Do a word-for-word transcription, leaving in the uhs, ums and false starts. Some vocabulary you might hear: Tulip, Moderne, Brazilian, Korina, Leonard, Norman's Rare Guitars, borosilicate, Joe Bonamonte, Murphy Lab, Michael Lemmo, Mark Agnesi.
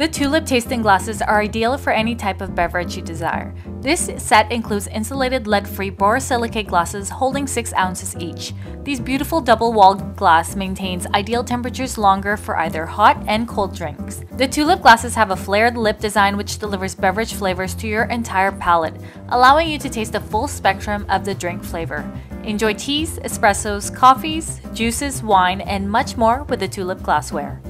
The Tulip tasting glasses are ideal for any type of beverage you desire. This set includes insulated lead-free borosilicate glasses holding six ounces each. These beautiful double-walled glass maintains ideal temperatures longer for either hot and cold drinks. The Tulip glasses have a flared lip design which delivers beverage flavors to your entire palate, allowing you to taste the full spectrum of the drink flavor. Enjoy teas, espressos, coffees, juices, wine, and much more with the Tulip glassware.